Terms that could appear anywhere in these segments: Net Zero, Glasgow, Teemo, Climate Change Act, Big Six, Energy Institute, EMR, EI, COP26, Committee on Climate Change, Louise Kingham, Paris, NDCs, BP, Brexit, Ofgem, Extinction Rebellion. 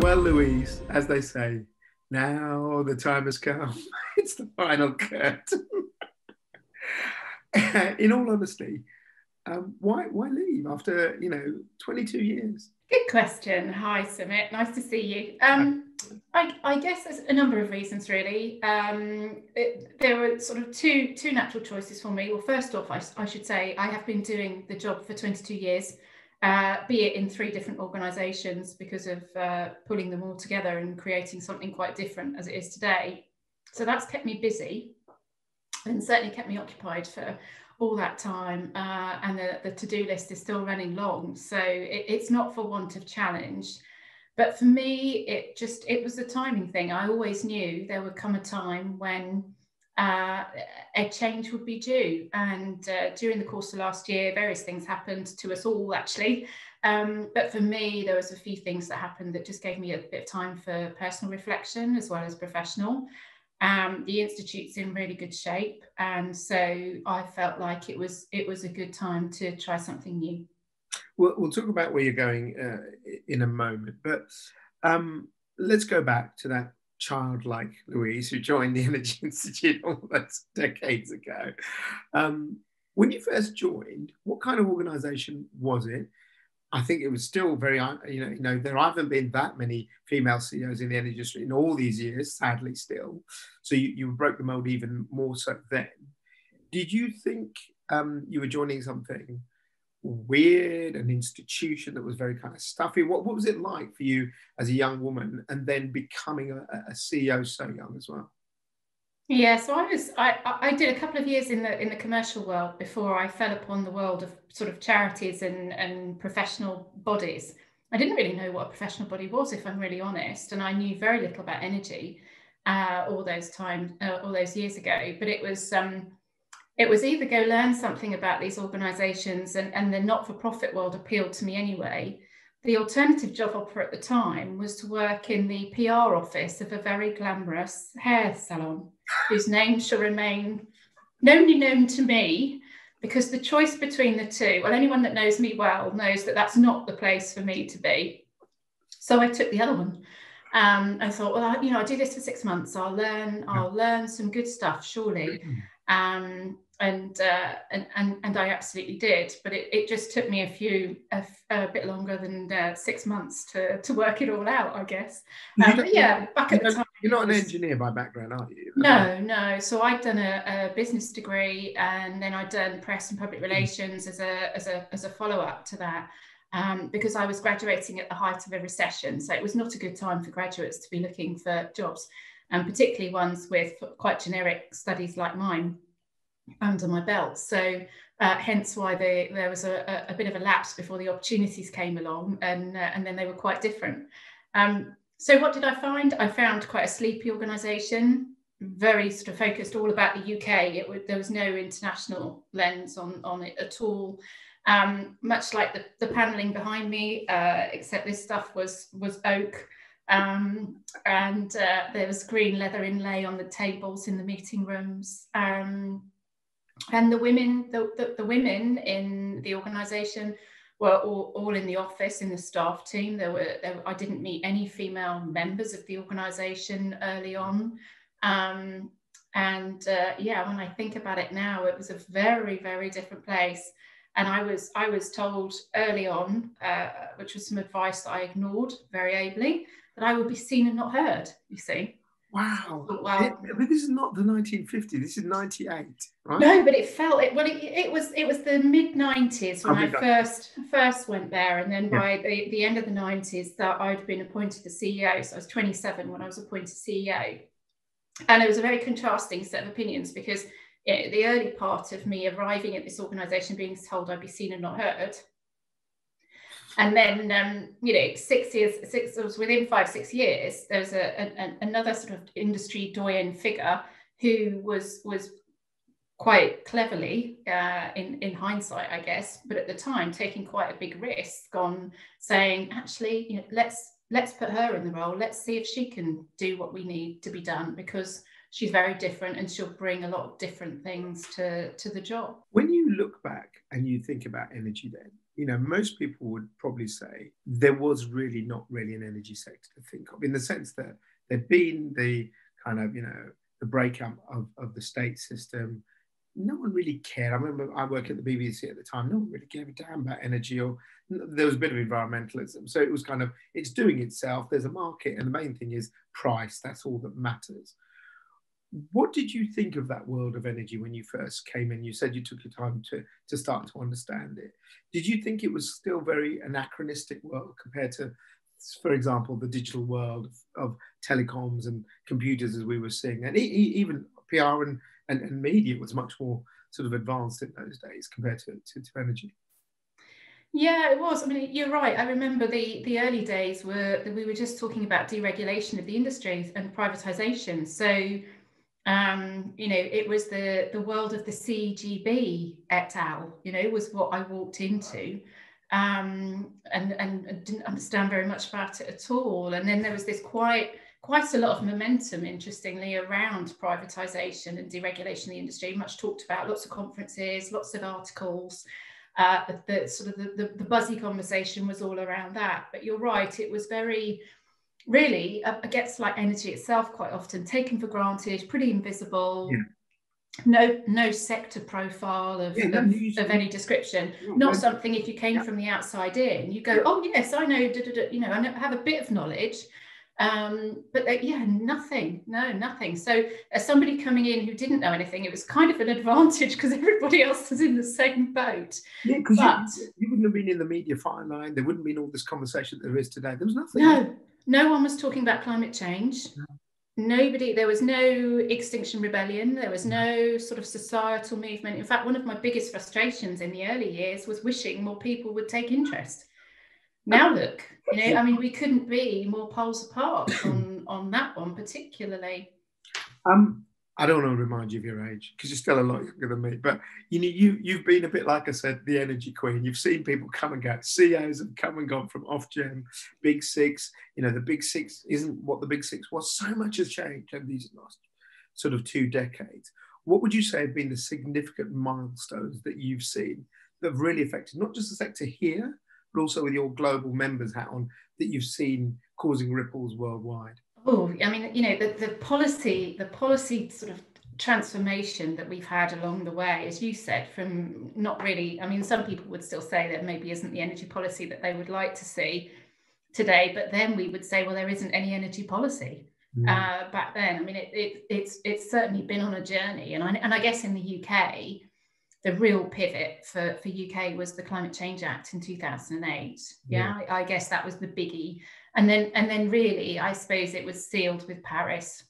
Well, Louise, as they say, now the time has come. It's the final cut. In all honesty, why leave after, 22 years? Good question. Hi, Sumit. Nice to see you. I guess there's a number of reasons, really. There were sort of two natural choices for me. Well, first off, I should say I have been doing the job for 22 years, be it in three different organisations, because of pulling them all together and creating something quite different as it is today. So that's kept me busy and certainly kept me occupied for all that time, and the to-do list is still running long. So it's not for want of challenge. But for me, it was a timing thing. I always knew there would come a time when a change would be due. And during the course of last year, various things happened to us all, actually. But for me, there was a few things that happened that just gave me a bit of time for personal reflection as well as professional. The Institute's in really good shape, and so I felt like it was a good time to try something new. We'll talk about where you're going in a moment, but let's go back to that childlike Louise who joined the Energy Institute all those decades ago. When you first joined, what kind of organisation was it? I think it was still very, there haven't been that many female CEOs in the energy industry in all these years, sadly still. So you broke the mold even more so then. Did you think you were joining something weird, an institution that was very kind of stuffy? What was it like for you as a young woman and then becoming a CEO so young as well? Yeah, so I did a couple of years in the commercial world before I fell upon the world of sort of charities and professional bodies. I didn't really know what a professional body was, if I'm really honest, and I knew very little about energy all those years ago. But it was either go learn something about these organisations, and the not-for-profit world appealed to me anyway. The alternative job offer at the time was to work in the PR office of a very glamorous hair salon, whose name shall remain only known to me, because the choice between the two, well, anyone that knows me well knows that that's not the place for me to be. So I took the other one. I thought, well, I'll do this for 6 months. I'll learn some good stuff, surely. And I absolutely did, but it just took me a bit longer than 6 months to work it all out, I guess. Back at the time. You're not an engineer by background, are you? No. So I'd done a business degree, and then I'd done press and public relations as a follow-up to that, because I was graduating at the height of a recession. So it was not a good time for graduates to be looking for jobs, and particularly ones with quite generic studies like mine under my belt. So hence why there was a bit of a lapse before the opportunities came along, and then they were quite different. So what did I find? I found quite a sleepy organisation, very sort of focused all about the UK. There was no international lens on it at all, much like the panelling behind me, except this stuff was oak. And there was green leather inlay on the tables in the meeting rooms, and the women in the organisation were all in the office, in the staff team. I didn't meet any female members of the organisation early on, when I think about it now, it was a very, very different place. And I was told early on, which was some advice that I ignored very ably, that I would be seen and not heard, you see. Wow. But, but this is not the 1950s, this is 98, right? No, but it was the mid-90s when I first went there. And then by the end of the 90s that I'd been appointed the CEO. So I was 27 when I was appointed CEO. And it was a very contrasting set of opinions, because the early part of me arriving at this organisation being told I'd be seen and not heard. And then, 5-6 years, there was another sort of industry doyen figure who was quite cleverly, in hindsight, I guess, but at the time taking quite a big risk on saying, actually, let's put her in the role. Let's see if she can do what we need to be done, because she's very different and she'll bring a lot of different things to the job. When you look back and you think about energy then, you know, most people would probably say there was really not really an energy sector to think of, in the sense that there'd been the kind of, you know, the breakup of the state system. No one really cared. I remember I worked at the BBC at the time. No one really gave a damn about energy, or there was a bit of environmentalism. So it was kind of, it's doing itself. There's a market, and the main thing is price. That's all that matters. What did you think of that world of energy when you first came in? You said you took your time to start to understand it. Did you think it was still very anachronistic world compared to, for example, the digital world of telecoms and computers as we were seeing? And even PR and media was much more sort of advanced in those days compared to energy. Yeah, it was. I mean, you're right. I remember the early days were that we were just talking about deregulation of the industries and privatization. So, you know, it was the world of the CGB et al, you know, was what I walked into, and didn't understand very much about it at all. And then there was this quite a lot of momentum, interestingly, around privatisation and deregulation of the industry, much talked about, lots of conferences, lots of articles. The buzzy conversation was all around that. But you're right, it was very, really, against like energy itself quite often, taken for granted, pretty invisible, yeah. No sector profile of any description. Not something if you came from the outside in, you go, yeah. Oh, yes, I know, you know, I have a bit of knowledge. But yeah, nothing. So as somebody coming in who didn't know anything, it was kind of an advantage because everybody else was in the same boat. Yeah, because you wouldn't have been in the media fire line. There wouldn't have been all this conversation that there is today. There was nothing. No one was talking about climate change. No. Nobody, there was no Extinction Rebellion. There was no sort of societal movement. In fact, one of my biggest frustrations in the early years was wishing more people would take interest. Now look, you know, I mean, we couldn't be more poles apart on that one particularly. I don't want to remind you of your age because you're still a lot younger than me, but you know, you've been a bit, like I said, the energy queen. You've seen people come and go. CEOs have come and gone from Ofgem, Big Six. You know, the Big Six isn't what the Big Six was. So much has changed over these last sort of 2 decades. What would you say have been the significant milestones that you've seen that have really affected not just the sector here, but also with your global members hat on, that you've seen causing ripples worldwide? Oh, I mean, you know, the policy sort of transformation that we've had along the way, as you said, from not really, I mean, some people would still say that maybe isn't the energy policy that they would like to see today, but then we would say, well, there isn't any energy policy back then. I mean, it's certainly been on a journey. And I guess in the UK, the real pivot for UK was the Climate Change Act in 2008. Yeah, I guess that was the biggie. And then really, I suppose it was sealed with Paris.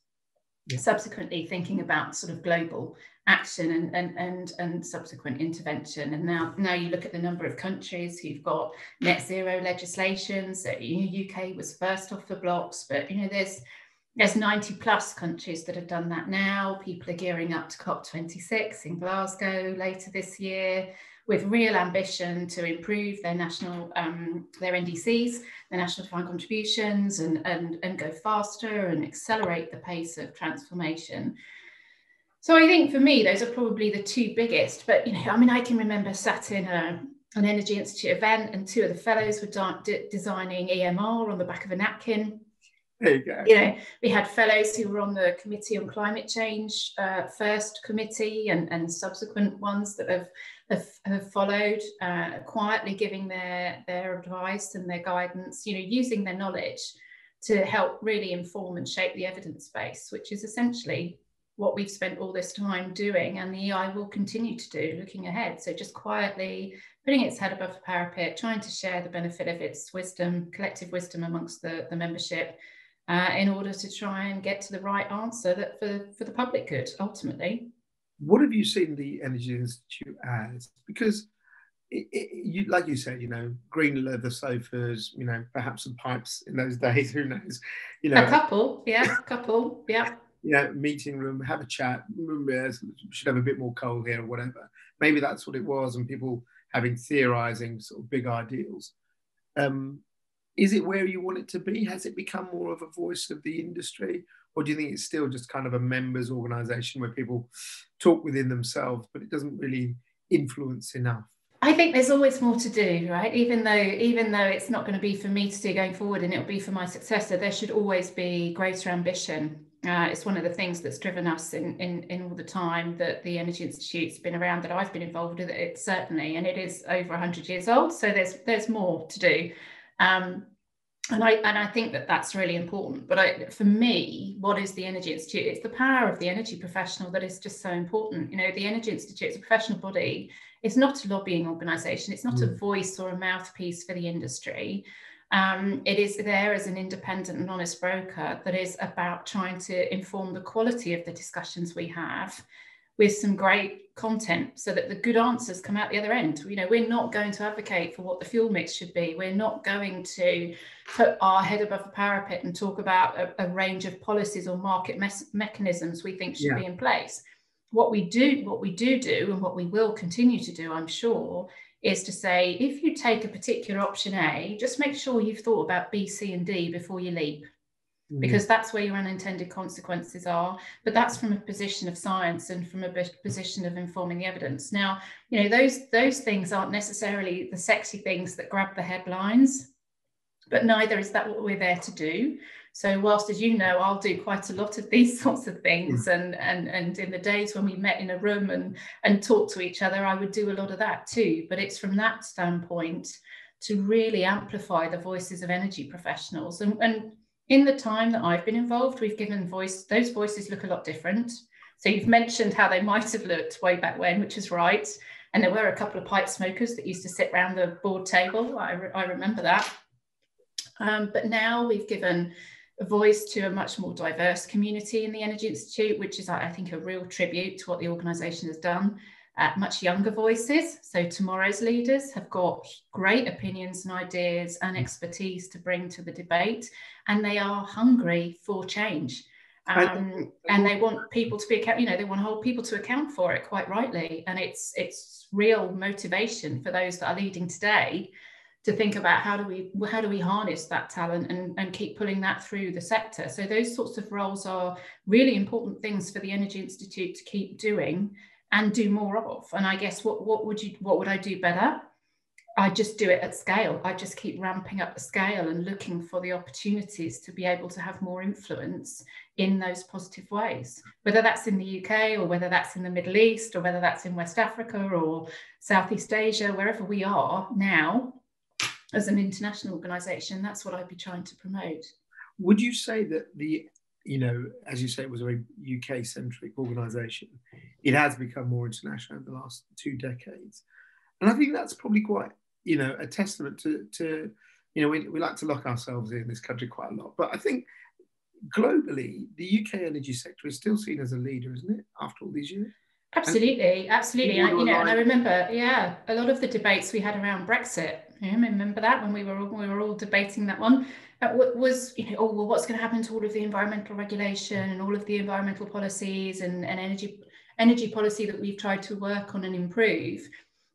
Yeah. Subsequently thinking about sort of global action and subsequent intervention. And now you look at the number of countries who've got net zero legislation. So UK was first off the blocks, but you know, there's 90 plus countries that have done that now. People are gearing up to COP26 in Glasgow later this year with real ambition to improve their national, their NDCs, their national defined contributions, and go faster and accelerate the pace of transformation. So I think for me, those are probably the 2 biggest, but you know, I mean, I can remember sat in an Energy Institute event and 2 of the fellows were designing EMR on the back of a napkin. There you go. You know, we had fellows who were on the Committee on Climate Change, first committee and subsequent ones that have followed, quietly giving their advice and their guidance, you know, using their knowledge to help really inform and shape the evidence base, which is essentially what we've spent all this time doing, and the EI will continue to do looking ahead. So just quietly putting its head above the parapet, trying to share the benefit of its wisdom, collective wisdom amongst the membership, in order to try and get to the right answer that for the public good, ultimately. What have you seen the Energy Institute as? Because, you, like you said, you know, green leather sofas, you know, perhaps some pipes in those days, who knows? You know, a couple, yeah. You know, meeting room, have a chat, should have a bit more coal here or whatever. Maybe that's what it was, and people having theorising sort of big ideals. Is it where you want it to be? Has it become more of a voice of the industry? Or do you think it's still just kind of a members organisation where people talk within themselves, but it doesn't really influence enough? I think there's always more to do, right? Even though it's not going to be for me to do going forward, and it'll be for my successor, there should always be greater ambition. It's one of the things that's driven us in all the time that the Energy Institute's been around, that I've been involved with it certainly, and it is over 100 years old. So there's more to do, and I think that that's really important. But for me, what is the Energy Institute? It's the power of the energy professional that is just so important. You know, the Energy Institute is a professional body. It's not a lobbying organisation. It's not a voice or a mouthpiece for the industry. It is there as an independent and honest broker that is about trying to inform the quality of the discussions we have with some great content, so that the good answers come out the other end. You know, we're not going to advocate for what the fuel mix should be. We're not going to put our head above the parapet and talk about a range of policies or market mechanisms we think should be in place. What we do, and what we will continue to do, I'm sure, is to say, if you take a particular option A, just make sure you've thought about B, C, and D before you leap, because that's where your unintended consequences are. But that's from a position of science and from a position of informing the evidence. Now, you know, those things aren't necessarily the sexy things that grab the headlines, but neither is that what we're there to do. So whilst, as you know, I'll do quite a lot of these sorts of things, and in the days when we met in a room and talked to each other, I would do a lot of that too. But it's from that standpoint to really amplify the voices of energy professionals. And in the time that I've been involved, we've given voice, those voices look a lot different. So you've mentioned how they might have looked way back when, which is right. And there were a couple of pipe smokers that used to sit around the board table. I remember that. But now we've given a voice to a much more diverse community in the Energy Institute, which is, I think, a real tribute to what the organisation has done. Much younger voices, so tomorrow's leaders have got great opinions and ideas and expertise to bring to the debate, and they are hungry for change. And they want people to be, you know, they want to hold people to account for it, quite rightly. And it's real motivation for those that are leading today to think about how do we harness that talent and keep pulling that through the sector. So those sorts of roles are really important things for the Energy Institute to keep doing and do more of. And I guess what would I do better? I just do it at scale. I just keep ramping up the scale and looking for the opportunities to be able to have more influence in those positive ways, whether that's in the UK or whether that's in the Middle East or whether that's in West Africa or Southeast Asia, wherever we are now. As an international organisation, that's what I'd be trying to promote. Would you say that as you say, it was a very UK-centric organisation, it has become more international over the last 2 decades, and I think that's probably quite, a testament to we like to lock ourselves in this country quite a lot, but I think globally the UK energy sector is still seen as a leader, isn't it? After all these years. Absolutely. And I remember, a lot of the debates we had around Brexit. I remember that when we were all debating that one. That was, what's going to happen to all of the environmental regulation and all of the environmental policies and energy policy that we've tried to work on and improve?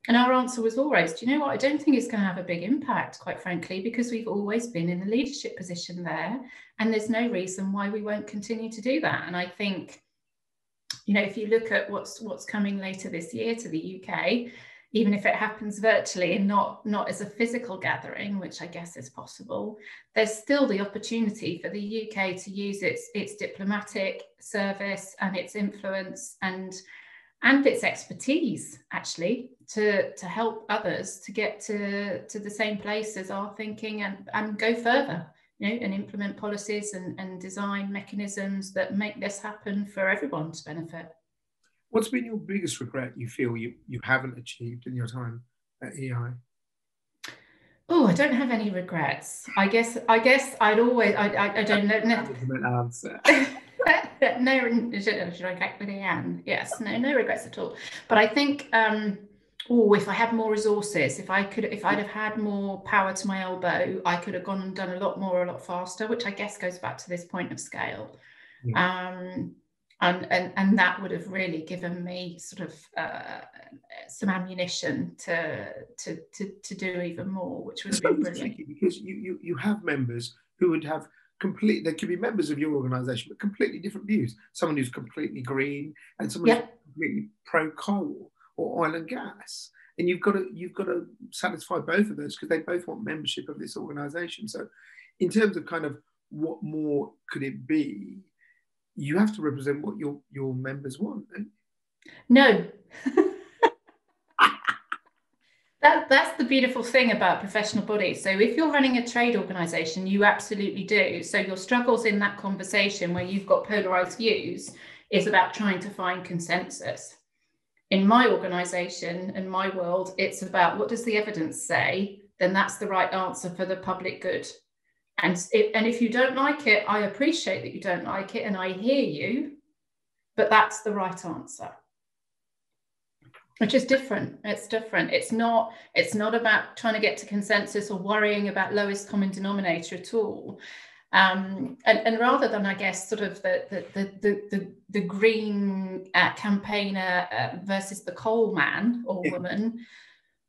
And our answer was always, do you know what? I don't think it's going to have a big impact, quite frankly, because we've always been in the leadership position there, and there's no reason why we won't continue to do that. And I think, if you look at what's coming later this year to the UK, even if it happens virtually and not as a physical gathering, which I guess is possible, there's still the opportunity for the UK to use its diplomatic service and its influence and its expertise, actually, to help others to get to the same place as our thinking and go further, and implement policies and design mechanisms that make this happen for everyone's benefit. What's been your biggest regret you feel you haven't achieved in your time at EI? Oh, I don't have any regrets. I guess I'd always, I don't know. No, should I get with Ian? Yes, no regrets at all. But I think, if I had more resources, if I'd have had more power to my elbow, I could have gone and done a lot more, a lot faster, which I guess goes back to this point of scale. And that would have really given me sort of some ammunition to do even more, which would be brilliant. Because you have members who would have there could be members of your organisation, but completely different views. Someone who's completely green and someone who's completely pro coal or oil and gas. And you've got to satisfy both of those because they both want membership of this organisation. So in terms of kind of what more could it be, you have to represent what your members want, don't you? No. That's the beautiful thing about professional bodies. So if you're running a trade organisation, you absolutely do. So your struggles in that conversation where you've got polarised views is about trying to find consensus. In my organisation and my world, it's about what does the evidence say? Then that's the right answer for the public good. And if you don't like it, I appreciate that you don't like it and I hear you, but that's the right answer. Which is different. It's different. It's not about trying to get to consensus or worrying about lowest common denominator at all. And rather than, I guess, sort of the green campaigner versus the coal man or woman,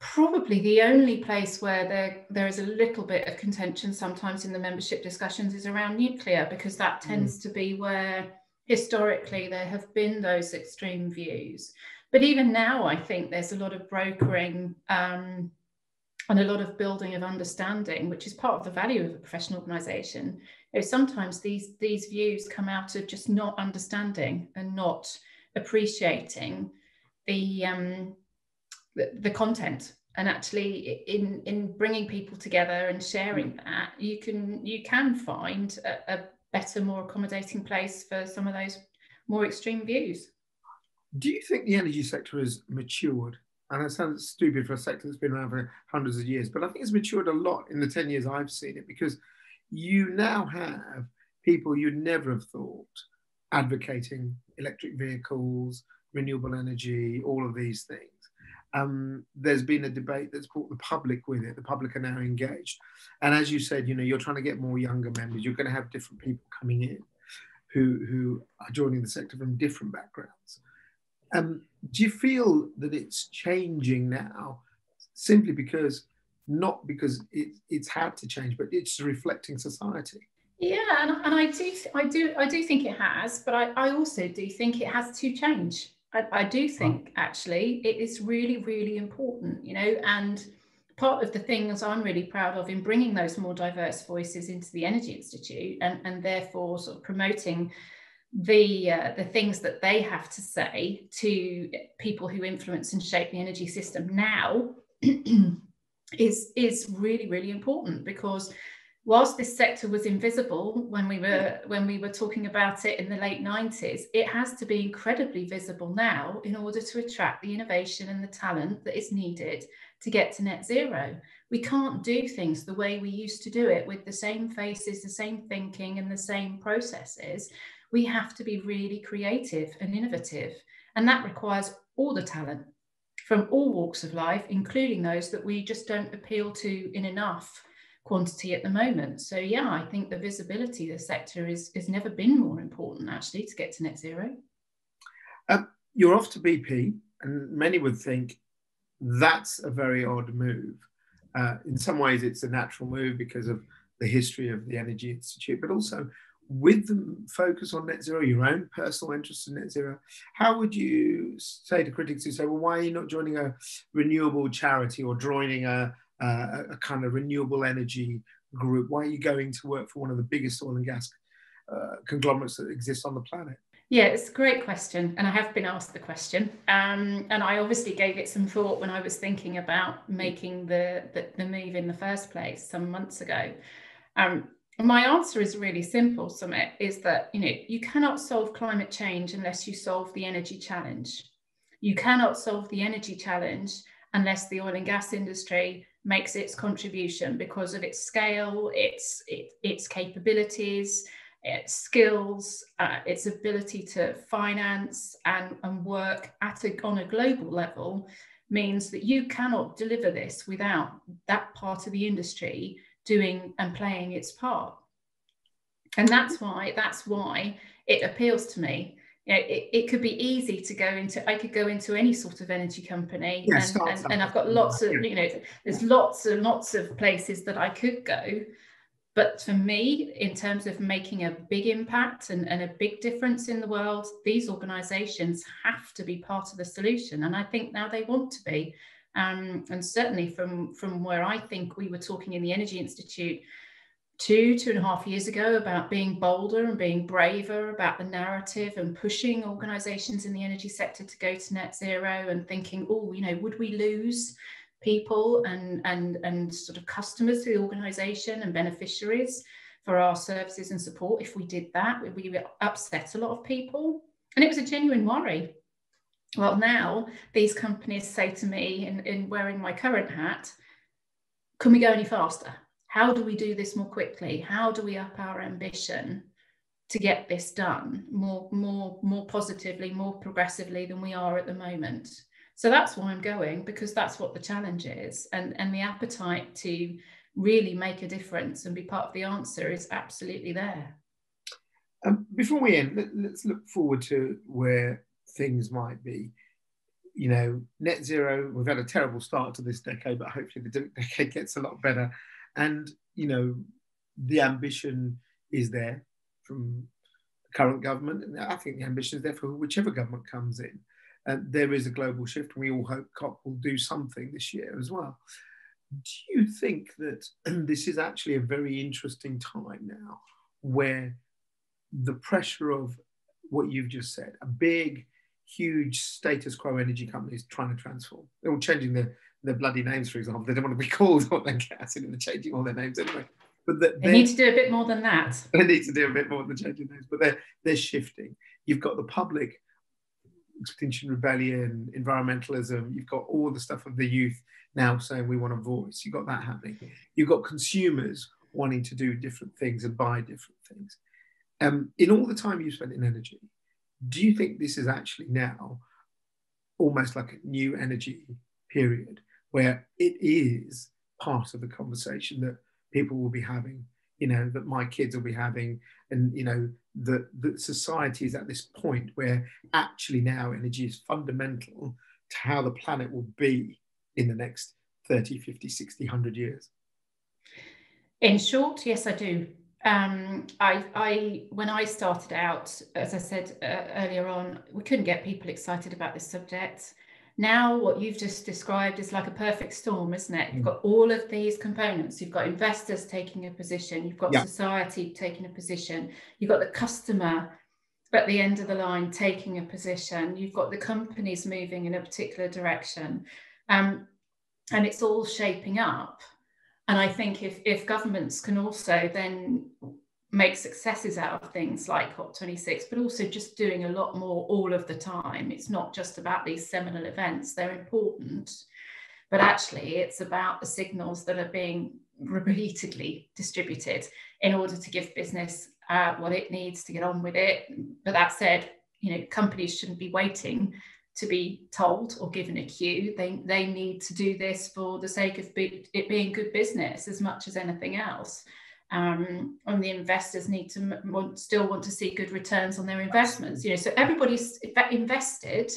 probably the only place where there is a little bit of contention sometimes in the membership discussions is around nuclear, because that tends to be where historically there have been those extreme views. But even now, I think there's a lot of brokering and a lot of building of understanding, which is part of the value of a professional organisation. You know, sometimes these views come out of just not understanding and not appreciating the content. And actually, in bringing people together and sharing that, you can find a better, more accommodating place for some of those more extreme views. Do you think the energy sector has matured? And that sounds stupid for a sector that's been around for hundreds of years, but I think it's matured a lot in the 10 years I've seen it, because you now have people you'd never have thought advocating electric vehicles, renewable energy, all of these things. There's been a debate that's brought the public with it. The public are now engaged. And as you said, you know, you're trying to get more younger members. You're going to have different people coming in who are joining the sector from different backgrounds. Do you feel that it's changing now simply because, not because it's had to change, but it's reflecting society? Yeah, and I do think it has, but I also do think it has to change. I do think, actually, it is really, really important, you know, and part of the things I'm really proud of in bringing those more diverse voices into the Energy Institute and therefore sort of promoting the things that they have to say to people who influence and shape the energy system now is really, really important, because whilst this sector was invisible when we were talking about it in the late 90s, it has to be incredibly visible now in order to attract the innovation and the talent that is needed to get to net zero. We can't do things the way we used to do it with the same faces, the same thinking and the same processes. We have to be really creative and innovative. And that requires all the talent from all walks of life, including those that we just don't appeal to in enough quantity at the moment. So yeah, I think the visibility of the sector has never been more important, actually, to get to net zero. You're off to BP, and many would think that's a very odd move. In some ways, it's a natural move because of the history of the Energy Institute, but also with the focus on net zero, your own personal interest in net zero, how would you say to critics who say, well, why are you not joining a renewable charity or joining a kind of renewable energy group? Why are you going to work for one of the biggest oil and gas conglomerates that exist on the planet? Yeah, it's a great question. And I have been asked the question. And I obviously gave it some thought when I was thinking about making the move in the first place some months ago. My answer is really simple, Sumit, is that, you know, you cannot solve climate change unless you solve the energy challenge. You cannot solve the energy challenge unless the oil and gas industry makes its contribution because of its scale, its capabilities, its skills, its ability to finance and work on a global level, means that you cannot deliver this without that part of the industry doing and playing its part. And that's why it appeals to me. You know, it could be easy to go into any sort of energy company, and I've got lots of, you know, there's lots and lots of places that I could go. But for me, in terms of making a big impact and a big difference in the world, these organizations have to be part of the solution. And I think now they want to be. And certainly from where I think we were talking in the Energy Institute two and a half years ago about being bolder and being braver about the narrative and pushing organisations in the energy sector to go to net zero and thinking, oh, you know, would we lose people and sort of customers to the organisation and beneficiaries for our services and support if we did that? We would upset a lot of people. And it was a genuine worry. Well, now these companies say to me, in wearing my current hat, can we go any faster? How do we do this more quickly? How do we up our ambition to get this done more positively, more progressively than we are at the moment? So that's why I'm going, because that's what the challenge is. And the appetite to really make a difference and be part of the answer is absolutely there. Before we end, let's look forward to where things might be. You know, net zero, we've had a terrible start to this decade, but hopefully the decade gets a lot better. And, you know, the ambition is there from the current government. And I think the ambition is there for whichever government comes in. And there is a global shift, and we all hope COP will do something this year as well. Do you think that this is actually a very interesting time now, where the pressure of what you've just said, a big, huge status quo energy companies trying to transform? They're all changing their bloody names, for example. They don't want to be called oil and gas, and they're changing all their names anyway. But they need to do a bit more than that. They need to do a bit more than changing names, but they're shifting. You've got the public, Extinction Rebellion, environmentalism. You've got all the stuff of the youth now saying we want a voice. You've got that happening. You've got consumers wanting to do different things and buy different things. In all the time you've spent in energy, do you think this is actually now almost like a new energy period, where it is part of the conversation that people will be having, you know, that my kids will be having, and, you know, that society is at this point where actually now energy is fundamental to how the planet will be in the next 30, 50, 60, 100 years? In short, yes, I do. When I started out, as I said earlier on, we couldn't get people excited about this subject. Now, what you've just described is like a perfect storm, isn't it? You've got all of these components. You've got investors taking a position. You've got society taking a position. You've got the customer at the end of the line taking a position. You've got the companies moving in a particular direction. And it's all shaping up. And I think if governments can also then make successes out of things like COP26, but also just doing a lot more all of the time. It's not just about these seminal events. They're important, but actually it's about the signals that are being repeatedly distributed in order to give business what it needs to get on with it. But that said, you know, companies shouldn't be waiting to be told or given a cue. They need to do this for the sake of it being good business as much as anything else. And the investors need to still want to see good returns on their investments. You know, so everybody's invested,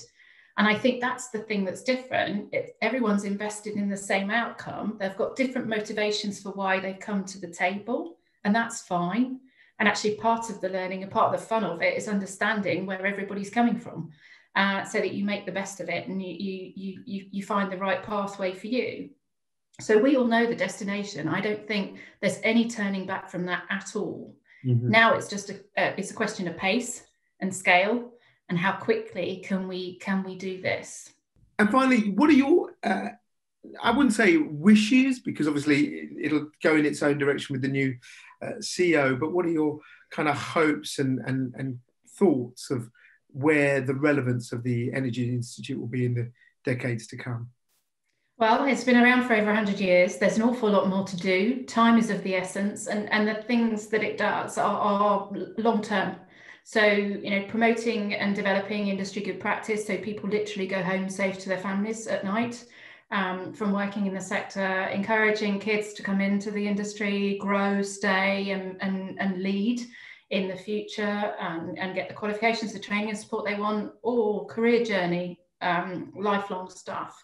and I think that's the thing that's different. Everyone's invested in the same outcome. They've got different motivations for why they come to the table, and that's fine. And actually, part of the learning and part of the fun of it is understanding where everybody's coming from, so that you make the best of it and you find the right pathway for you. So we all know the destination. I don't think there's any turning back from that at all. Mm-hmm. Now it's just it's a question of pace and scale, and how quickly can we do this? And finally, what are your I wouldn't say wishes, because obviously it'll go in its own direction with the new CEO. But what are your kind of hopes and thoughts of where the relevance of the Energy Institute will be in the decades to come? Well, it's been around for over 100 years. There's an awful lot more to do. Time is of the essence, and the things that it does are long-term. So, you know, promoting and developing industry good practice, so people literally go home safe to their families at night from working in the sector, encouraging kids to come into the industry, grow, stay, and lead in the future, and get the qualifications, the training and support they want, or career journey, lifelong stuff,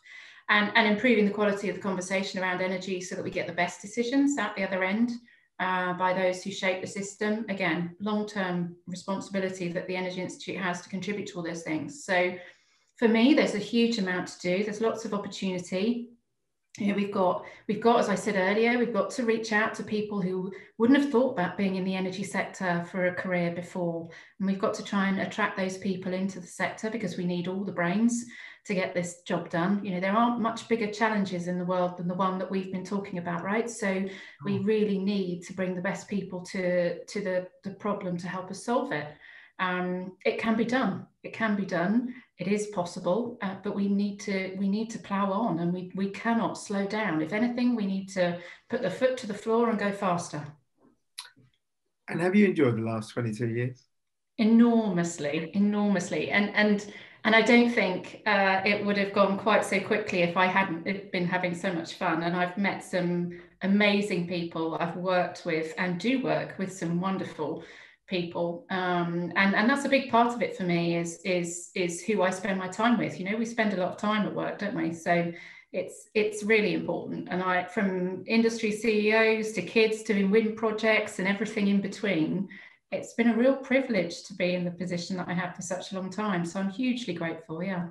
and improving the quality of the conversation around energy so that we get the best decisions out the other end by those who shape the system. Again, long-term responsibility that the Energy Institute has to contribute to all those things. So for me, there's a huge amount to do. There's lots of opportunity. You know, we've got, as I said earlier, we've got to reach out to people who wouldn't have thought about being in the energy sector for a career before. And we've got to try and attract those people into the sector, because we need all the brains to get this job done. You know, there aren't much bigger challenges in the world than the one that we've been talking about, right? So we really need to bring the best people to the problem to help us solve it. It can be done. It can be done. It is possible, but we need to plow on, and we cannot slow down. If anything, we need to put the foot to the floor and go faster. And have you enjoyed the last 22 years? Enormously. And I don't think it would have gone quite so quickly if I hadn't been having so much fun. And I've met some amazing people. I've worked with and do work with some wonderful people, and that's a big part of it for me, is who I spend my time with. You know, we spend a lot of time at work, don't we? So it's really important. And I, from industry CEOs to kids doing wind projects and everything in between, it's been a real privilege to be in the position that I have for such a long time. So I'm hugely grateful. Yeah.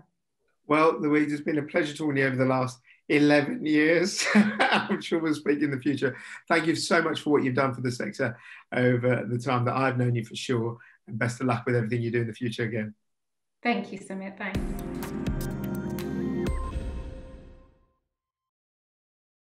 Well, Louise, it's been a pleasure talking to you over the last 11 years. I'm sure we'll speak in the future. Thank you so much for what you've done for the sector over the time that I've known you, for sure. And best of luck with everything you do in the future again. Thank you, Samir. Thanks.